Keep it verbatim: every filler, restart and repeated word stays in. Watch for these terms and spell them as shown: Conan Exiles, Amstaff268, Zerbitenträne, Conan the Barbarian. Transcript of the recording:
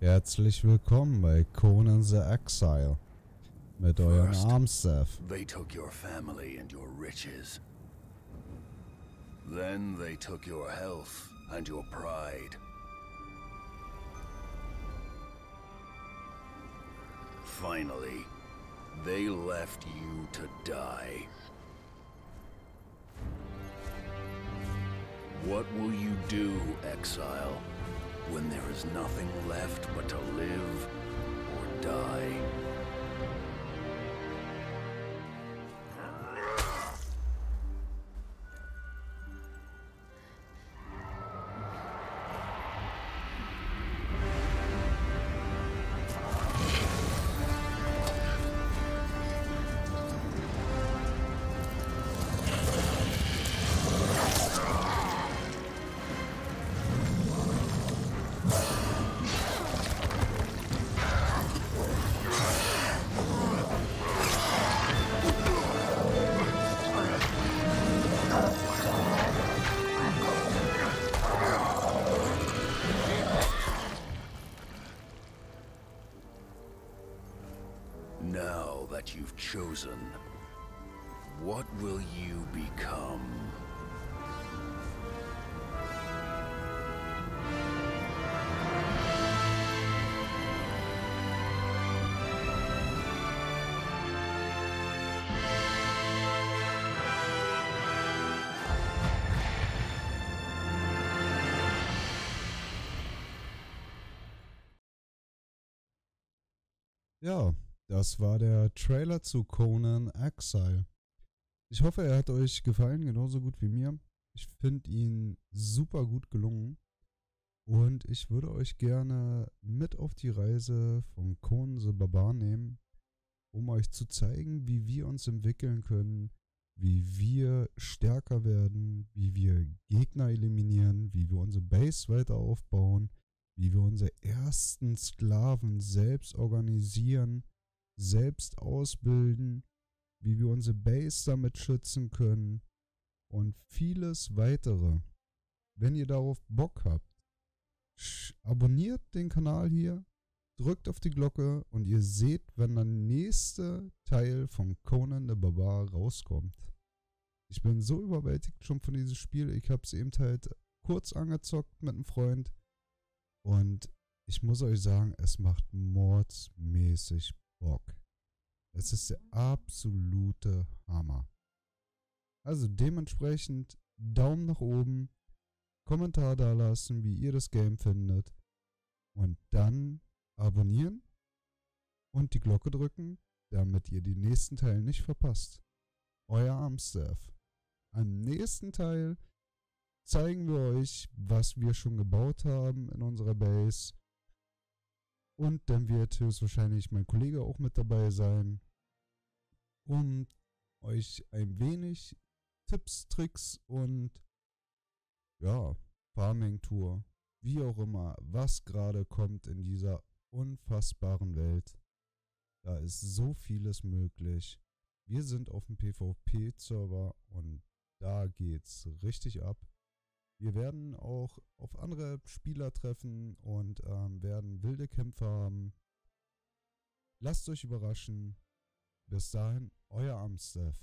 Herzlich willkommen bei Conan the Exile mit eurem Amstaff. They took your family and your riches. Then they took your health and your pride. Finally, they left you to die. What will you do, exile, when there is nothing left but to live or die? Now that you've chosen, what will you become? Ja. Das war der Trailer zu Conan Exile. Ich hoffe, er hat euch gefallen, genauso gut wie mir. Ich finde ihn super gut gelungen. Und ich würde euch gerne mit auf die Reise von Conan the Barbarian nehmen, um euch zu zeigen, wie wir uns entwickeln können, wie wir stärker werden, wie wir Gegner eliminieren, wie wir unsere Base weiter aufbauen, wie wir unsere ersten Sklaven selbst organisieren, selbst ausbilden, wie wir unsere Base damit schützen können und vieles weitere. Wenn ihr darauf Bock habt, abonniert den Kanal hier, drückt auf die Glocke und ihr seht, wenn der nächste Teil von Conan the Barbar rauskommt. Ich bin so überwältigt schon von diesem Spiel, ich habe es eben halt kurz angezockt mit einem Freund und ich muss euch sagen, es macht mordsmäßig Bock. Bock. Es ist der absolute Hammer. Also dementsprechend Daumen nach oben, Kommentar da lassen, wie ihr das Game findet und dann abonnieren und die Glocke drücken, damit ihr die nächsten Teile nicht verpasst. Euer Amstaff. Am nächsten Teil zeigen wir euch, was wir schon gebaut haben in unserer Base. Und dann wird höchstwahrscheinlich mein Kollege auch mit dabei sein, um euch ein wenig Tipps, Tricks und ja, Farming-Tour, wie auch immer, was gerade kommt in dieser unfassbaren Welt. Da ist so vieles möglich. Wir sind auf dem PvP-Server und da geht's richtig ab. Wir werden auch auf andere Spieler treffen und ähm, werden wilde Kämpfe haben. Lasst euch überraschen. Bis dahin, euer Amstaff.